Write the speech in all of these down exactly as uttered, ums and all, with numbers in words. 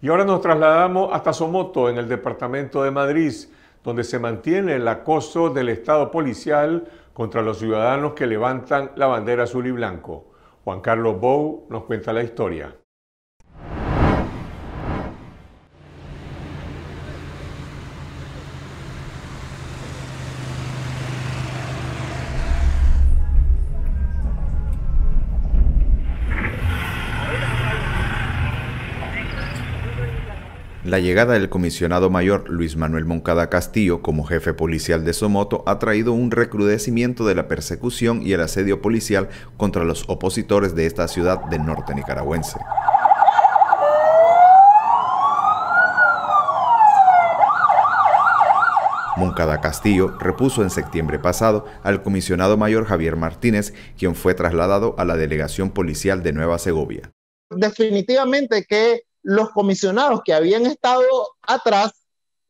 Y ahora nos trasladamos hasta Somoto, en el departamento de Madriz, donde se mantiene el acoso del Estado policial contra los ciudadanos que levantan la bandera azul y blanco. Juan Carlos Bou nos cuenta la historia. La llegada del comisionado mayor Luis Manuel Moncada Castillo como jefe policial de Somoto ha traído un recrudecimiento de la persecución y el asedio policial contra los opositores de esta ciudad del norte nicaragüense. Moncada Castillo repuso en septiembre pasado al comisionado mayor Javier Martínez, quien fue trasladado a la delegación policial de Nueva Segovia. Definitivamente que los comisionados que habían estado atrás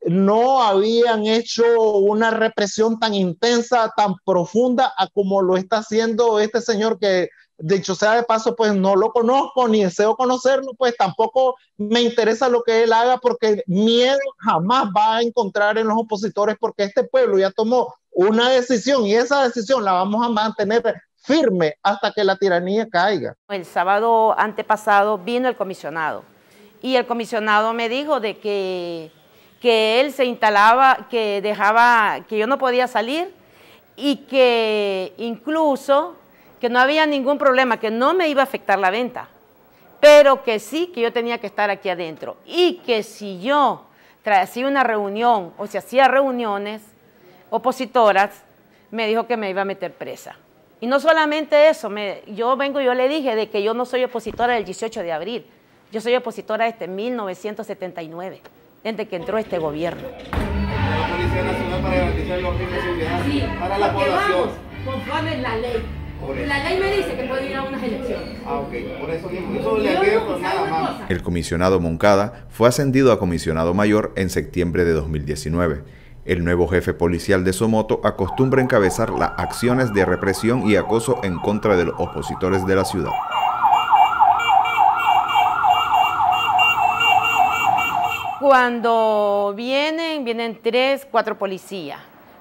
no habían hecho una represión tan intensa, tan profunda a como lo está haciendo este señor que, dicho sea de paso, pues no lo conozco ni deseo conocerlo, pues tampoco me interesa lo que él haga, porque miedo jamás va a encontrar en los opositores, porque este pueblo ya tomó una decisión y esa decisión la vamos a mantener firme hasta que la tiranía caiga. El sábado antepasado vino el comisionado. Y el comisionado me dijo de que, que él se instalaba, que dejaba, que yo no podía salir y que incluso que no había ningún problema, que no me iba a afectar la venta, pero que sí, que yo tenía que estar aquí adentro y que si yo hacía una reunión o si hacía reuniones opositoras, me dijo que me iba a meter presa. Y no solamente eso, me, yo vengo, yo le dije de que yo no soy opositora del dieciocho de abril. Yo soy opositora desde mil novecientos setenta y nueve, desde que entró este gobierno. La Policía Nacional para garantizar los fines de seguridad sí, para la población. Vamos, conforme la ley. La ley me dice que puedo ir a unas elecciones. Ah, ok. Por eso mismo. Eso le agrego por nada más. El comisionado Moncada fue ascendido a comisionado mayor en septiembre de dos mil diecinueve. El nuevo jefe policial de Somoto acostumbra encabezar las acciones de represión y acoso en contra de los opositores de la ciudad. Cuando vienen, vienen tres, cuatro policías,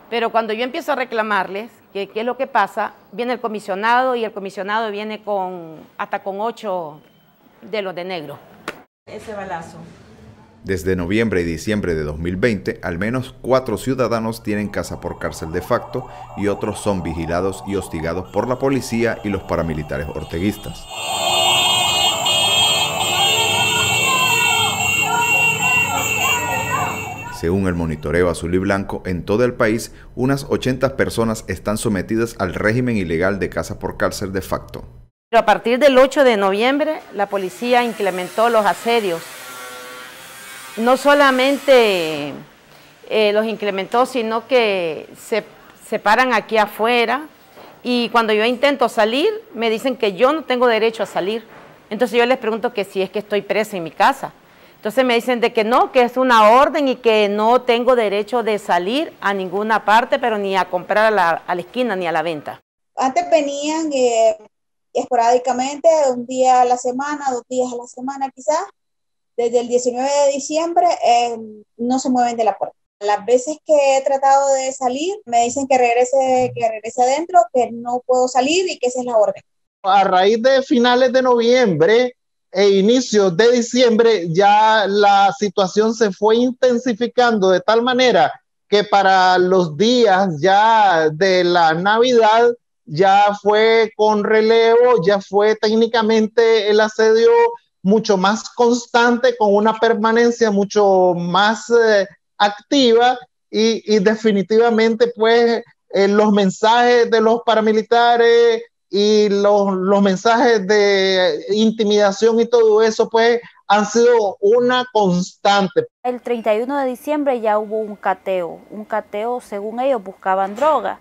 pero cuando yo empiezo a reclamarles qué es lo que pasa, viene el comisionado y el comisionado viene con hasta con ocho de los de negro. Ese balazo. Desde noviembre y diciembre de dos mil veinte, al menos cuatro ciudadanos tienen casa por cárcel de facto y otros son vigilados y hostigados por la policía y los paramilitares orteguistas. Según el monitoreo azul y blanco, en todo el país, unas ochenta personas están sometidas al régimen ilegal de casa por cárcel de facto. A partir del ocho de noviembre, la policía incrementó los asedios. No solamente eh, los incrementó, sino que se, se paran aquí afuera y cuando yo intento salir, me dicen que yo no tengo derecho a salir. Entonces yo les pregunto que si es que estoy presa en mi casa. Entonces me dicen de que no, que es una orden y que no tengo derecho de salir a ninguna parte, pero ni a comprar a la, a la esquina ni a la venta. Antes venían eh, esporádicamente, un día a la semana, dos días a la semana quizás. Desde el diecinueve de diciembre eh, no se mueven de la puerta. Las veces que he tratado de salir me dicen que regrese, que regrese adentro, que no puedo salir y que esa es la orden. A raíz de finales de noviembre e inicios de diciembre ya la situación se fue intensificando de tal manera que para los días ya de la Navidad ya fue con relevo, ya fue técnicamente el asedio mucho más constante, con una permanencia mucho más eh, activa y, y definitivamente pues eh, los mensajes de los paramilitares y los, los mensajes de intimidación y todo eso pues han sido una constante. El treinta y uno de diciembre ya hubo un cateo, un cateo según ellos buscaban droga.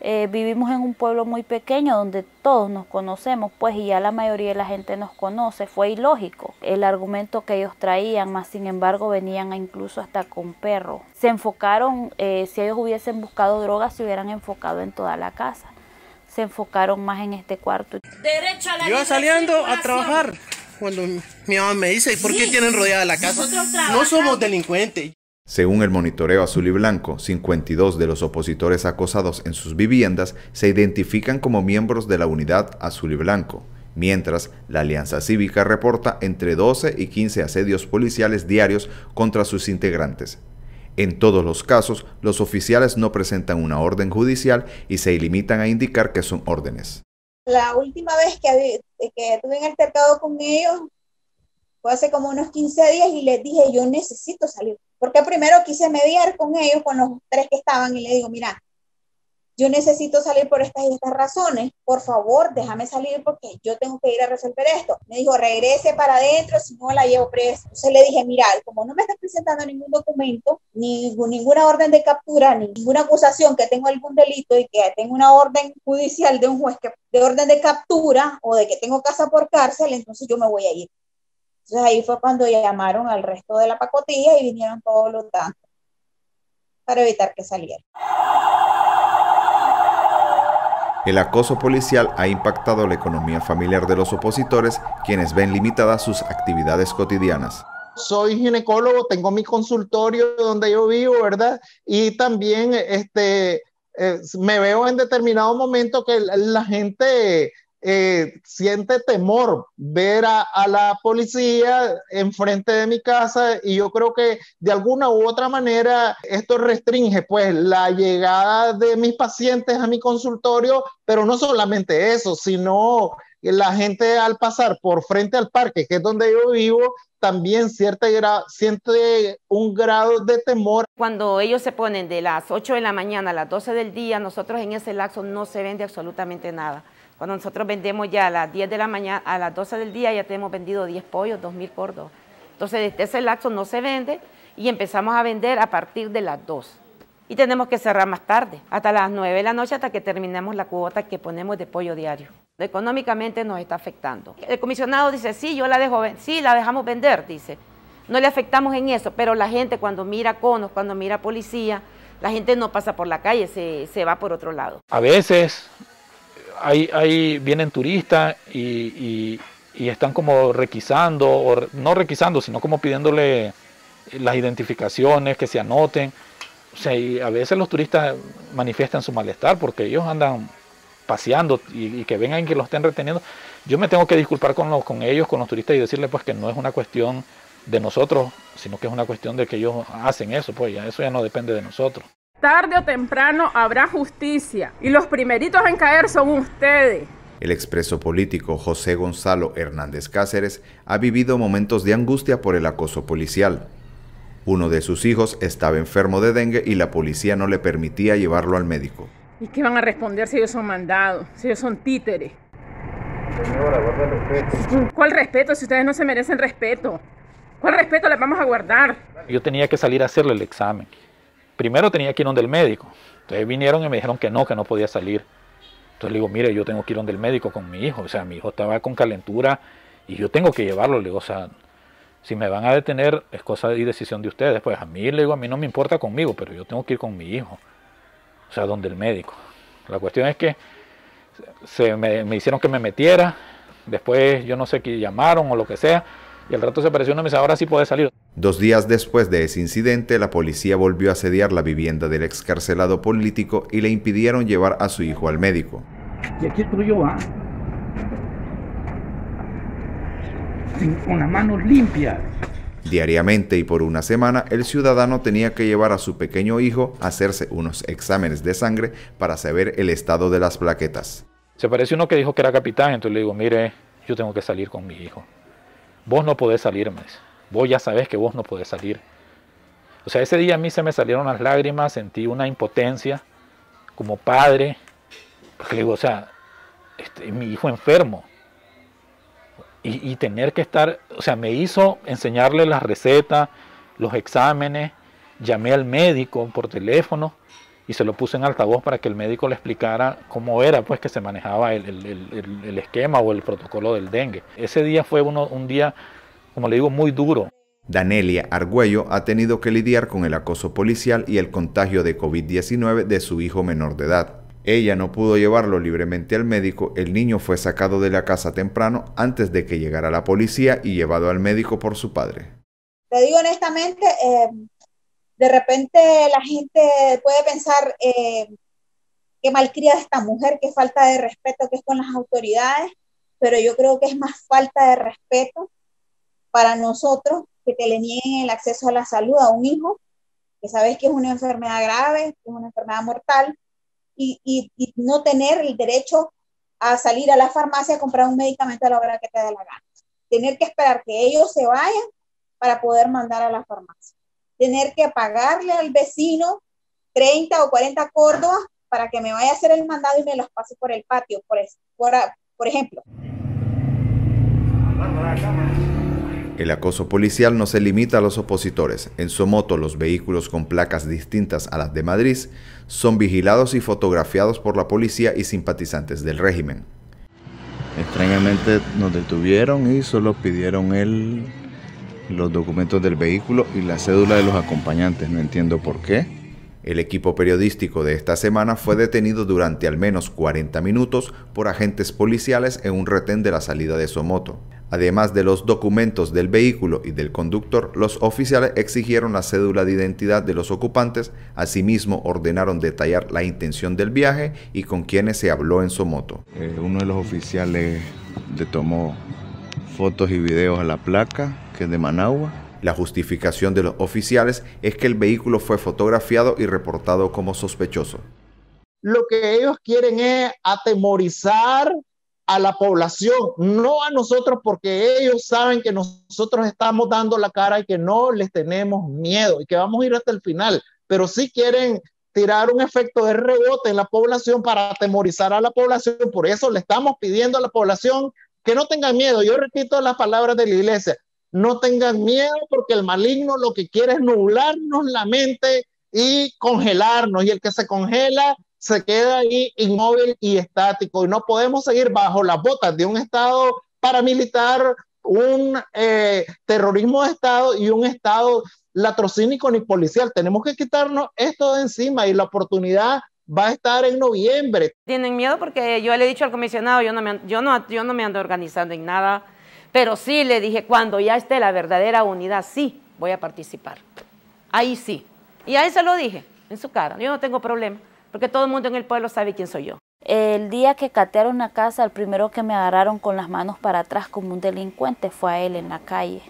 Eh, vivimos en un pueblo muy pequeño donde todos nos conocemos pues y ya la mayoría de la gente nos conoce, fue ilógico el argumento que ellos traían, más sin embargo venían incluso hasta con perros. Se enfocaron, eh, si ellos hubiesen buscado drogas se hubieran enfocado en toda la casa. Se enfocaron más en este cuarto. Derecho a la libre circulación. Yo saliendo a trabajar, cuando mi mamá me dice, ¿y por qué sí. tienen rodeada la casa? No somos delincuentes. Según el monitoreo azul y blanco, cincuenta y dos de los opositores acosados en sus viviendas se identifican como miembros de la unidad azul y blanco, mientras la Alianza Cívica reporta entre doce y quince asedios policiales diarios contra sus integrantes. En todos los casos, los oficiales no presentan una orden judicial y se limitan a indicar que son órdenes. La última vez que, que tuve un altercado con ellos fue hace como unos quince días y les dije, yo necesito salir. Porque primero quise mediar con ellos, con los tres que estaban, y le digo, mira, yo necesito salir por estas y estas razones, por favor, déjame salir porque yo tengo que ir a resolver esto. Me dijo, regrese para adentro, si no la llevo presa. Entonces le dije, mira, como no me estás presentando ningún documento, ni ninguna orden de captura, ni ninguna acusación que tengo algún delito y que tengo una orden judicial de un juez que, de orden de captura o de que tengo casa por cárcel, entonces yo me voy a ir. Entonces ahí fue cuando llamaron al resto de la pacotilla y vinieron todos los tantos para evitar que salieran. El acoso policial ha impactado la economía familiar de los opositores, quienes ven limitadas sus actividades cotidianas. Soy ginecólogo, tengo mi consultorio donde yo vivo, ¿verdad? Y también este, eh, me veo en determinado momento que la, la gente... Eh, siente temor ver a, a la policía enfrente de mi casa, y yo creo que de alguna u otra manera esto restringe pues la llegada de mis pacientes a mi consultorio, pero no solamente eso, sino la gente al pasar por frente al parque, que es donde yo vivo, también cierta gra- siente un grado de temor. Cuando ellos se ponen de las ocho de la mañana a las doce del día, nosotros en ese lapso no se vende absolutamente nada. Cuando nosotros vendemos ya a las diez de la mañana, a las doce del día, ya tenemos vendido diez pollos, dos mil cordos. Entonces, desde ese lapso no se vende y empezamos a vender a partir de las dos. Y tenemos que cerrar más tarde, hasta las nueve de la noche, hasta que terminemos la cuota que ponemos de pollo diario. Económicamente nos está afectando. El comisionado dice, sí, yo la dejo, sí, la dejamos vender, dice. No le afectamos en eso, pero la gente cuando mira conos, cuando mira policía, la gente no pasa por la calle, se, se va por otro lado. A veces... Ahí, ahí vienen turistas y, y, y están como requisando, o no requisando, sino como pidiéndole las identificaciones, que se anoten. O sea, y a veces los turistas manifiestan su malestar porque ellos andan paseando y, y que vengan y que los estén reteniendo. Yo me tengo que disculpar con, los, con ellos, con los turistas, y decirles pues que no es una cuestión de nosotros, sino que es una cuestión de que ellos hacen eso, pues ya, eso ya no depende de nosotros. Tarde o temprano habrá justicia y los primeritos en caer son ustedes. El expreso político José Gonzalo Hernández Cáceres ha vivido momentos de angustia por el acoso policial. Uno de sus hijos estaba enfermo de dengue y la policía no le permitía llevarlo al médico. ¿Y qué van a responder si ellos son mandados, si ellos son títeres? Señora, guarda el respeto. ¿Cuál respeto si ustedes no se merecen respeto? ¿Cuál respeto les vamos a guardar? Yo tenía que salir a hacerle el examen. Primero tenía que ir donde el médico, entonces vinieron y me dijeron que no, que no podía salir. Entonces le digo, mire, yo tengo que ir donde el médico con mi hijo, o sea, mi hijo estaba con calentura y yo tengo que llevarlo, le digo, o sea, si me van a detener es cosa y decisión de ustedes, pues a mí, le digo, a mí no me importa conmigo, pero yo tengo que ir con mi hijo, o sea, donde el médico. La cuestión es que se me, me hicieron que me metiera, después yo no sé qué llamaron o lo que sea, y al rato se apareció uno y me dice, ahora sí puede salir. Dos días después de ese incidente, la policía volvió a asediar la vivienda del excarcelado político y le impidieron llevar a su hijo al médico. Y aquí estoy yo, ¿ah? Con las manos limpias. Diariamente y por una semana, el ciudadano tenía que llevar a su pequeño hijo a hacerse unos exámenes de sangre para saber el estado de las plaquetas. Se apareció uno que dijo que era capitán, entonces le digo, mire, yo tengo que salir con mi hijo. Vos no podés salirme. Vos ya sabés que vos no podés salir. O sea, ese día a mí se me salieron las lágrimas, sentí una impotencia como padre. Porque digo, o sea, este, mi hijo enfermo. Y, y tener que estar, o sea, me hizo enseñarle las recetas, los exámenes. Llamé al médico por teléfono y se lo puse en altavoz para que el médico le explicara cómo era pues que se manejaba el, el, el, el esquema o el protocolo del dengue. Ese día fue uno, un día... como le digo, muy duro. Danelia Argüello ha tenido que lidiar con el acoso policial y el contagio de COVID diecinueve de su hijo menor de edad. Ella no pudo llevarlo libremente al médico, el niño fue sacado de la casa temprano antes de que llegara la policía y llevado al médico por su padre. Te digo honestamente, eh, de repente la gente puede pensar eh, que malcriada esta mujer, que falta de respeto que es con las autoridades, pero yo creo que es más falta de respeto para nosotros que te le nieguen el acceso a la salud a un hijo, que sabes que es una enfermedad grave, que es una enfermedad mortal, y, y, y no tener el derecho a salir a la farmacia a comprar un medicamento a la hora que te dé la gana. Tener que esperar que ellos se vayan para poder mandar a la farmacia. Tener que pagarle al vecino treinta o cuarenta córdobas para que me vaya a hacer el mandado y me los pase por el patio, por, eso, por, por ejemplo. El acoso policial no se limita a los opositores. En Somoto, los vehículos con placas distintas a las de Madriz son vigilados y fotografiados por la policía y simpatizantes del régimen. Extrañamente nos detuvieron y solo pidieron el, los documentos del vehículo y la cédula de los acompañantes. No entiendo por qué. El equipo periodístico de esta semana fue detenido durante al menos cuarenta minutos por agentes policiales en un retén de la salida de Somoto. Además de los documentos del vehículo y del conductor, los oficiales exigieron la cédula de identidad de los ocupantes, asimismo ordenaron detallar la intención del viaje y con quienes se habló en Somoto. Eh, uno de los oficiales le tomó fotos y videos a la placa, que es de Managua. La justificación de los oficiales es que el vehículo fue fotografiado y reportado como sospechoso. Lo que ellos quieren es atemorizar a la población, no a nosotros, porque ellos saben que nosotros estamos dando la cara y que no les tenemos miedo y que vamos a ir hasta el final, pero sí quieren tirar un efecto de rebote en la población para atemorizar a la población. Por eso le estamos pidiendo a la población que no tengan miedo. Yo repito las palabras de la iglesia, no tengan miedo, porque el maligno lo que quiere es nublarnos la mente y congelarnos, y el que se congela se queda ahí inmóvil y estático, y no podemos seguir bajo las botas de un Estado paramilitar, un eh, terrorismo de Estado y un Estado latrocínico ni policial. Tenemos que quitarnos esto de encima, y la oportunidad va a estar en noviembre. Tienen miedo porque yo le he dicho al comisionado, yo no me, yo no, yo no me ando organizando en nada, pero sí le dije, cuando ya esté la verdadera unidad, sí voy a participar, ahí sí. Y ahí se lo dije, en su cara, yo no tengo problema, porque todo el mundo en el pueblo sabe quién soy yo. El día que catearon una casa, el primero que me agarraron con las manos para atrás como un delincuente fue a él en la calle.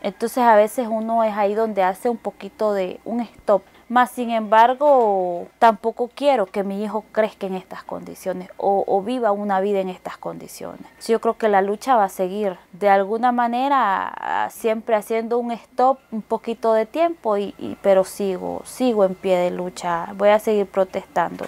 Entonces a veces uno es ahí donde hace un poquito de un stop. Más sin embargo, tampoco quiero que mi hijo crezca en estas condiciones o, o viva una vida en estas condiciones. Yo creo que la lucha va a seguir, de alguna manera, siempre haciendo un stop, un poquito de tiempo, y, y, pero sigo, sigo en pie de lucha, voy a seguir protestando.